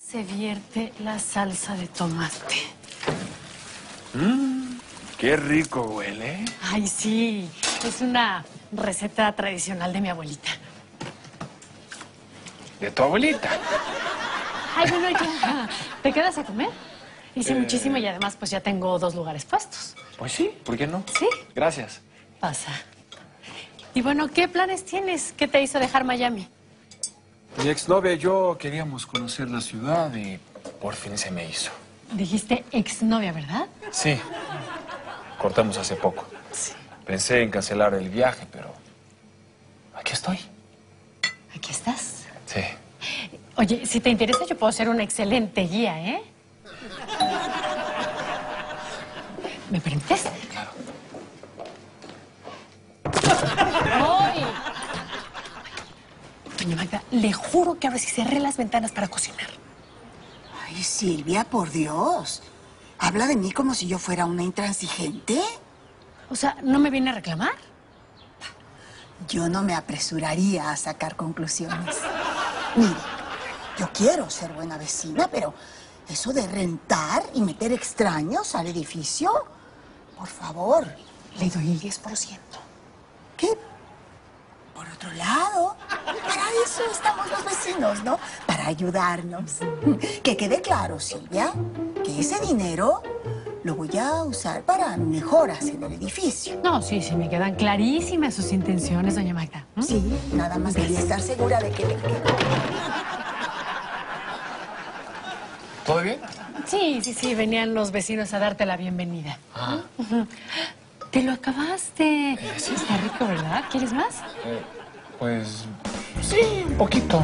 Se vierte la salsa de tomate. Qué rico huele. Ay, sí. Es una receta tradicional de mi abuelita. ¿De tu abuelita? Ay, bueno, ya. ¿Te quedas a comer? Hice muchísimo y además pues ya tengo 2 lugares puestos. Pues sí, ¿por qué no? Sí. Gracias. Pasa. Y bueno, ¿qué planes tienes? ¿Qué te hizo dejar Miami? Mi exnovia y yo queríamos conocer la ciudad y por fin se me hizo. Dijiste exnovia, ¿verdad? Sí. Cortamos hace poco. Sí. Pensé en cancelar el viaje, pero aquí estoy. ¿Aquí estás? Sí. Oye, si te interesa, yo puedo ser una excelente guía, ¿eh? ¿Me permites? Claro. ¡Voy! Doña Magda, le juro que ahora sí cerré las ventanas para cocinar. Ay, Silvia, por Dios. ¿Habla de mí como si yo fuera una intransigente? O sea, ¿no me viene a reclamar? Yo no me apresuraría a sacar conclusiones. Mire, yo quiero ser buena vecina, pero eso de rentar y meter extraños al edificio, por favor, le doy el 10%. ¿Qué? Por otro lado, para eso estamos los vecinos, ¿no? Para ayudarnos. Que quede claro, Silvia, que ese dinero lo voy a usar para mejoras en el edificio. No, sí, me quedan clarísimas sus intenciones, doña Magda. ¿Mm? Sí, nada más quería estar segura de que le quede. ¿Todo bien? Sí, venían los vecinos a darte la bienvenida. Ah. Te lo acabaste. Sí. Está rico, ¿verdad? ¿Quieres más? Pues sí, un poquito.